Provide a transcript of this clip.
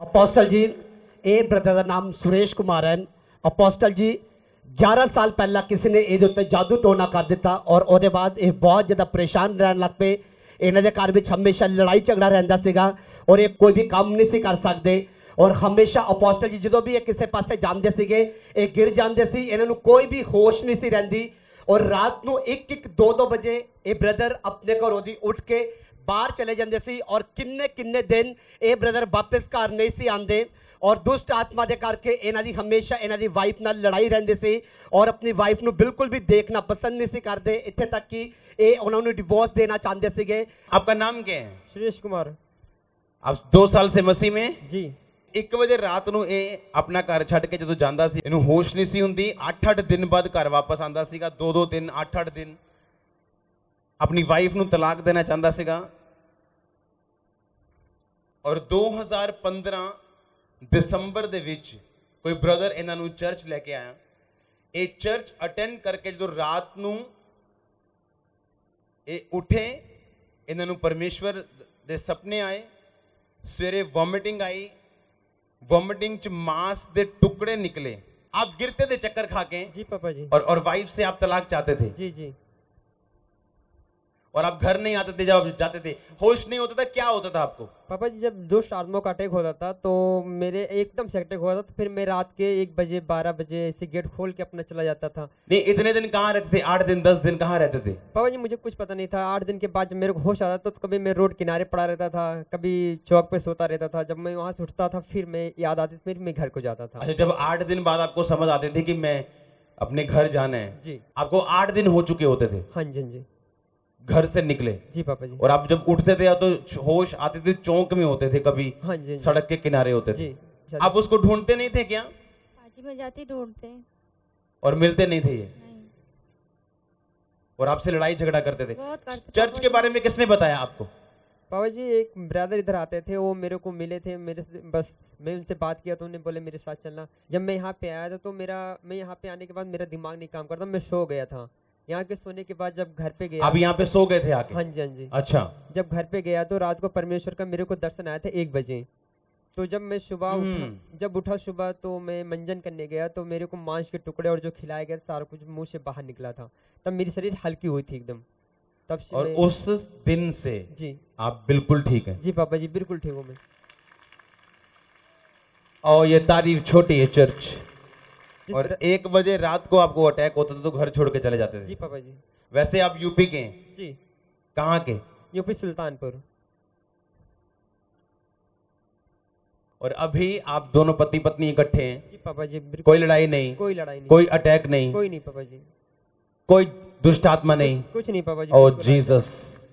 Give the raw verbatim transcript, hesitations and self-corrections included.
Apostle जी ए brother का नाम सुरेश कुमार है। अपोस्टल जी ग्यारह साल पहला किसी ने ये जादू टोना कर दिता और उसके बाद ये बहुत ज़्यादा परेशान रहने लग पे। इन्होंने घर में हमेशा लड़ाई झगड़ा रहता सीगा और ये कोई भी काम नहीं सी कर सकते और हमेशा अपोस्टल जी जो भी ये किसी पासे जाते सीगे ये गिर जाते सी, इन्होंने कोई भी होश नहीं सी रहती और रात को एक एक दो दो बजे ये ब्रदर अपने घरों की उठ के बाहर चले जाते सी और किन्ने किन्ने दिन ये ब्रदर वापस घर नहीं सी आते और दुष्ट आत्मा के करके इन्हां दी हमेशा इन्हां दी वाइफ नाल लड़ाई रहिंदी सी और अपनी वाइफ नूं बिल्कुल भी देखना पसंद नहीं सी करते, इत्थे तक कि ये उन्हां नूं डिवोर्स देना चाहते सीगे। आपका नाम क्या है? सुरेश कुमार। आप दो साल से मसीह में जी। एक बजे रात नूं ये अपना घर छड्ड के जदों जांदा सी इहनूं होश नहीं सी हुंदी, अठ अठ दिन बाद घर वापस आंदा सीगा, दो दो दिन अठ अठ दिन। अपनी वाइफ नूं तलाक देना चाहता सीगा और दो हज़ार पंद्रह दिसंबर दे विच कोई ब्रदर इन्हां नूं चर्च लेके आया। ये चर्च अटेंड करके जो रात नूं ये उठे इन्हां नूं परमेश्वर दे सपने आए। सवेरे वॉमिटिंग आई, वॉमिटिंग च मांस दे टुकड़े निकले। आप गिरते थे चक्कर खा के जी पापा जी, और और वाइफ से आप तलाक चाहते थे जी जी, और आप घर नहीं आते थे। जब आप जाते थे होश नहीं होता था, क्या होता था आपको? पापा जी जब दुष्ट आत्माओं का अटैक होता था तो मेरे एकदम से अटैक होता था, तो फिर मैं रात के एक बजे बारह बजे ऐसे गेट खोल के अपना चला जाता था। नहीं, इतने दिन कहाँ रहते थे? आठ दिन दस दिन कहाँ रहते थे? पापा जी मुझे कुछ पता नहीं था। आठ दिन के बाद जब मेरे को होश आता था तो कभी मैं रोड किनारे पड़ा रहता था, कभी चौक पे सोता रहता था। जब मैं वहाँ से उठता था फिर मैं याद आती थी, फिर मैं घर को जाता था। अच्छा, जब आठ दिन बाद आपको समझ आते थे कि मैं अपने घर जाना है जी, आपको आठ दिन हो चुके होते थे। हाँ जी हाँ जी। घर से निकले जी पापा जी, और आप जब उठते थे तो होश आते थे, चौक में होते थे, कभी हाँ जी, सड़क के किनारे होते थे जी। आप उसको ढूंढते नहीं थे क्या? हाँ जी, मैं जाती ढूंढते और मिलते नहीं थे ये, और आपसे लड़ाई झगड़ा करते थे। करते चर्च के बारे में किसने बताया आपको? पापा जी एक ब्रदर इधर आते थे, वो मेरे को मिले थे, मेरे से बस मैं उनसे बात किया तो उन्होंने बोले मेरे साथ चलना। जब मैं यहाँ पे आया था तो मेरा मैं यहाँ पे आने के बाद मेरा दिमाग नहीं काम करता, मैं सो गया था। यहाँ के सोने के बाद जब घर पे गया, आप यहाँ पे सो गए थे आके? हाँ जी हाँ जी। अच्छा, जब घर पे गया तो रात को परमेश्वर का मेरे को दर्शन आया था एक बजे। तो जब मैं सुबह उठा, जब उठा सुबह तो मैं मंजन करने गया तो मेरे को मांस के टुकड़े और जो खिलाया गया सारा कुछ मुंह से बाहर निकला था, तब मेरी शरीर हल्की हुई थी एकदम। तब से और उस दिन से जी आप बिल्कुल ठीक है? जी पापा जी बिल्कुल ठीक हूँ मैं। और ये तारीफ छोटी है चर्च। और एक बजे रात को आपको अटैक होता था तो घर छोड़ के चले जाते थे जी पापा जी। वैसे आप यूपी के हैं जी। कहाँ के? यूपी सुल्तानपुर। और अभी आप दोनों पति पत्नी इकट्ठे हैं जी पापा जी। कोई लड़ाई नहीं, कोई लड़ाई नहीं, कोई अटैक नहीं, कोई नहीं पापा जी, कोई दुष्ट आत्मा नहीं, कुछ नहीं पापा जी। ओ जीसस।